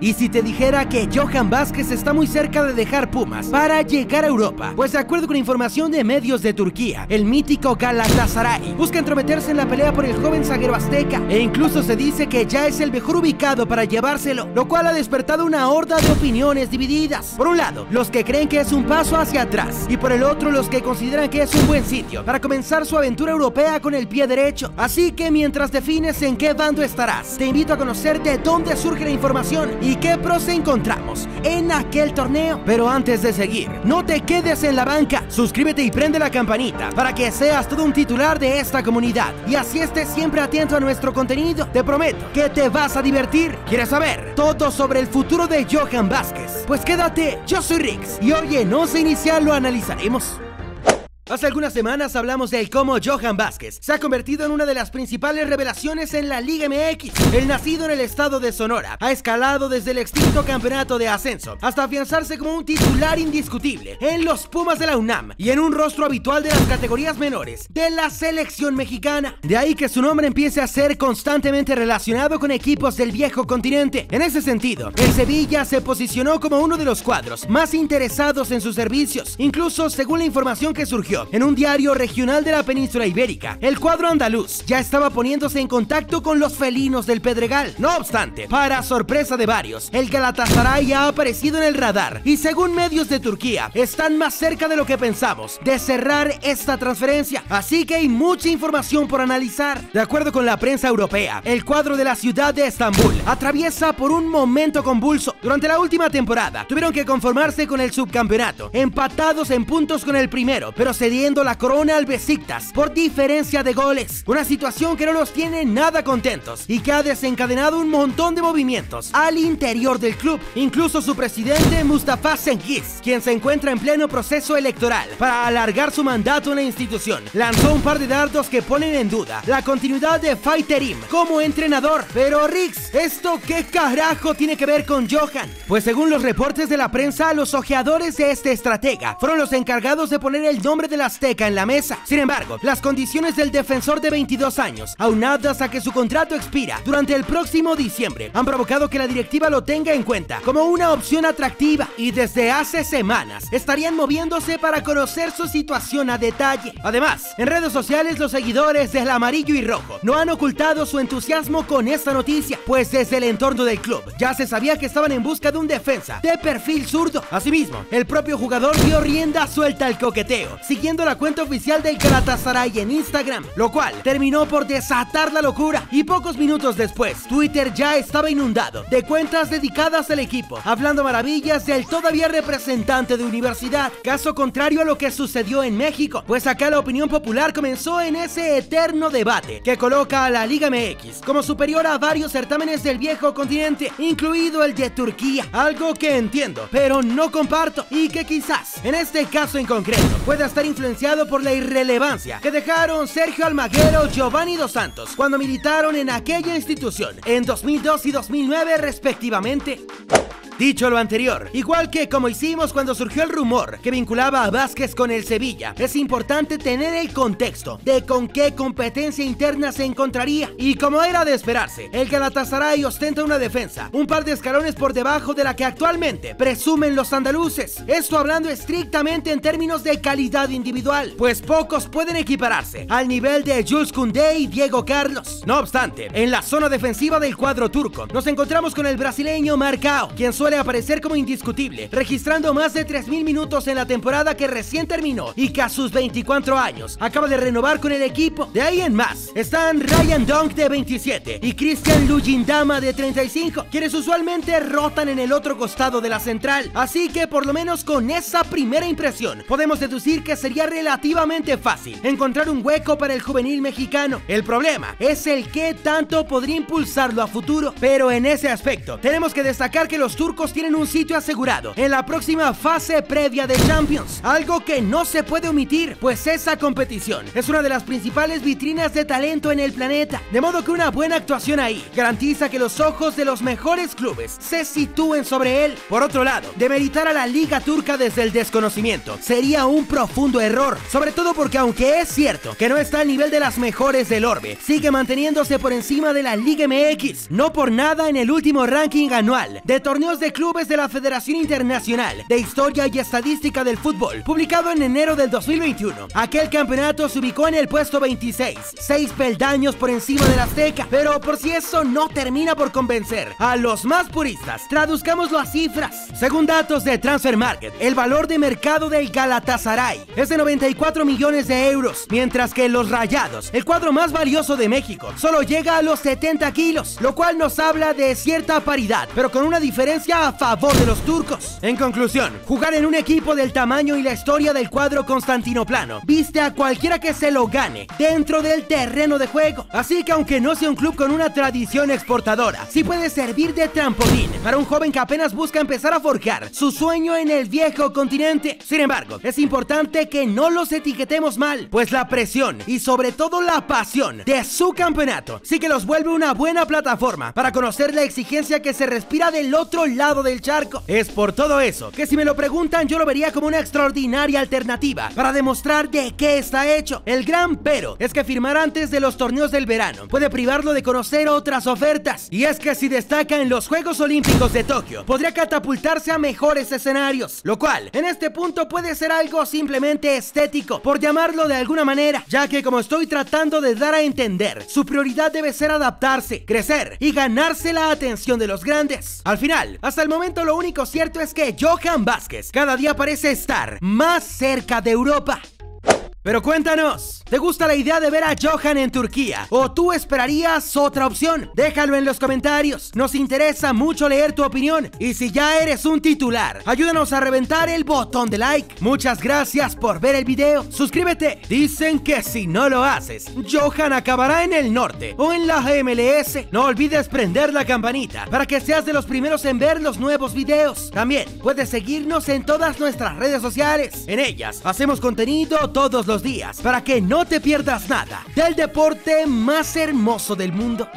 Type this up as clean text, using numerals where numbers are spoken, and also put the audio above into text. ¿Y si te dijera que Johan Vázquez está muy cerca de dejar Pumas para llegar a Europa? Pues de acuerdo con información de medios de Turquía, el mítico Galatasaray busca entrometerse en la pelea por el joven zaguero azteca, e incluso se dice que ya es el mejor ubicado para llevárselo, lo cual ha despertado una horda de opiniones divididas. Por un lado, los que creen que es un paso hacia atrás, y por el otro, los que consideran que es un buen sitio para comenzar su aventura europea con el pie derecho. Así que mientras defines en qué bando estarás, te invito a conocer de dónde surge la información y qué pros encontramos en aquel torneo. Pero antes de seguir, no te quedes en la banca, suscríbete y prende la campanita para que seas todo un titular de esta comunidad y así estés siempre atento a nuestro contenido. Te prometo que te vas a divertir. ¿Quieres saber todo sobre el futuro de Johan Vázquez? Pues quédate, yo soy Rix y hoy en Once Inicial lo analizaremos. Hace algunas semanas hablamos del cómo Johan Vázquez se ha convertido en una de las principales revelaciones en la Liga MX. El nacido en el estado de Sonora ha escalado desde el extinto campeonato de ascenso hasta afianzarse como un titular indiscutible en los Pumas de la UNAM y en un rostro habitual de las categorías menores de la selección mexicana. De ahí que su nombre empiece a ser constantemente relacionado con equipos del viejo continente. En ese sentido, el Sevilla se posicionó como uno de los cuadros más interesados en sus servicios. Incluso, según la información que surgió en un diario regional de la península ibérica, el cuadro andaluz ya estaba poniéndose en contacto con los felinos del Pedregal. No obstante, para sorpresa de varios, el Galatasaray ha aparecido en el radar y, según medios de Turquía, están más cerca de lo que pensamos de cerrar esta transferencia. Así que hay mucha información por analizar. De acuerdo con la prensa europea, el cuadro de la ciudad de Estambul atraviesa por un momento convulso. Durante la última temporada tuvieron que conformarse con el subcampeonato, empatados en puntos con el primero, pero se cediendo la corona al Besiktas por diferencia de goles, una situación que no los tiene nada contentos y que ha desencadenado un montón de movimientos al interior del club. Incluso su presidente Mustafa Cengiz, quien se encuentra en pleno proceso electoral para alargar su mandato en la institución, lanzó un par de dardos que ponen en duda la continuidad de Fatih Terim como entrenador. Pero Rix, ¿esto qué carajo tiene que ver con Johan? Pues según los reportes de la prensa, los ojeadores de este estratega fueron los encargados de poner el nombre de la azteca en la mesa. Sin embargo, las condiciones del defensor de 22 años, aunadas a que su contrato expira durante el próximo diciembre, han provocado que la directiva lo tenga en cuenta como una opción atractiva, y desde hace semanas estarían moviéndose para conocer su situación a detalle. Además, en redes sociales los seguidores del amarillo y rojo no han ocultado su entusiasmo con esta noticia, pues desde el entorno del club ya se sabía que estaban en busca de un defensa de perfil zurdo. Asimismo, el propio jugador dio rienda suelta al coqueteo, siguiendo la cuenta oficial del Galatasaray en Instagram, lo cual terminó por desatar la locura. Y pocos minutos después, Twitter ya estaba inundado de cuentas dedicadas al equipo, hablando maravillas del todavía representante de Universidad. Caso contrario a lo que sucedió en México, pues acá la opinión popular comenzó en ese eterno debate que coloca a la Liga MX como superior a varios certámenes del viejo continente, incluido el de Turquía, algo que entiendo, pero no comparto, y que quizás, en este caso en concreto, pueda estar influenciado por la irrelevancia que dejaron Sergio Almaguero y Giovanni dos Santos cuando militaron en aquella institución en 2002 y 2009 respectivamente. Dicho lo anterior, igual que como hicimos cuando surgió el rumor que vinculaba a Vázquez con el Sevilla, es importante tener el contexto de con qué competencia interna se encontraría. Y como era de esperarse, el Galatasaray ostenta una defensa un par de escalones por debajo de la que actualmente presumen los andaluces. Esto hablando estrictamente en términos de calidad individual, pues pocos pueden equipararse al nivel de Jules Koundé y Diego Carlos. No obstante, en la zona defensiva del cuadro turco nos encontramos con el brasileño Marcao, quien suele aparecer como indiscutible, registrando más de 3.000 minutos en la temporada que recién terminó y que a sus 24 años acaba de renovar con el equipo. De ahí en más están Ryan Dunk de 27 y Christian Lujindama de 35, quienes usualmente rotan en el otro costado de la central. Así que por lo menos con esa primera impresión podemos deducir que sería relativamente fácil encontrar un hueco para el juvenil mexicano. El problema es el que tanto podría impulsarlo a futuro, pero en ese aspecto tenemos que destacar que los turcos turcos tienen un sitio asegurado en la próxima fase previa de Champions, algo que no se puede omitir, pues esa competición es una de las principales vitrinas de talento en el planeta, de modo que una buena actuación ahí garantiza que los ojos de los mejores clubes se sitúen sobre él. Por otro lado, demeritar a la liga turca desde el desconocimiento sería un profundo error, sobre todo porque aunque es cierto que no está al nivel de las mejores del orbe, sigue manteniéndose por encima de la Liga MX, no por nada en el último ranking anual de torneos de clubes de la Federación Internacional de Historia y Estadística del Fútbol, publicado en enero del 2021. Aquel campeonato se ubicó en el puesto 26, 6 peldaños por encima del Azteca, pero por si eso no termina por convencer a los más puristas, traduzcámoslo a cifras. Según datos de Transfer Market, el valor de mercado del Galatasaray es de 94 millones de euros, mientras que los Rayados, el cuadro más valioso de México, solo llega a los 70 kilos, lo cual nos habla de cierta paridad, pero con una diferencia a favor de los turcos. En conclusión, jugar en un equipo del tamaño y la historia del cuadro constantinoplano viste a cualquiera que se lo gane dentro del terreno de juego, así que aunque no sea un club con una tradición exportadora, sí puede servir de trampolín para un joven que apenas busca empezar a forjar su sueño en el viejo continente. Sin embargo, es importante que no los etiquetemos mal, pues la presión y sobre todo la pasión de su campeonato sí que los vuelve una buena plataforma para conocer la exigencia que se respira del otro lado del charco. Es por todo eso que, si me lo preguntan, yo lo vería como una extraordinaria alternativa para demostrar de qué está hecho. El gran pero es que firmar antes de los torneos del verano puede privarlo de conocer otras ofertas, y es que si destaca en los Juegos Olímpicos de Tokio podría catapultarse a mejores escenarios, lo cual en este punto puede ser algo simplemente estético, por llamarlo de alguna manera, ya que, como estoy tratando de dar a entender, su prioridad debe ser adaptarse, crecer y ganarse la atención de los grandes. Al final, hasta el momento, lo único cierto es que Johan Vázquez cada día parece estar más cerca de Europa. Pero cuéntanos, ¿te gusta la idea de ver a Johan en Turquía? ¿O tú esperarías otra opción? Déjalo en los comentarios, nos interesa mucho leer tu opinión. Y si ya eres un titular, ayúdanos a reventar el botón de like. Muchas gracias por ver el video, suscríbete. Dicen que si no lo haces, Johan acabará en el norte o en la MLS. No olvides prender la campanita para que seas de los primeros en ver los nuevos videos. También puedes seguirnos en todas nuestras redes sociales. En ellas hacemos contenido todos los días para que no te pierdas nada del deporte más hermoso del mundo.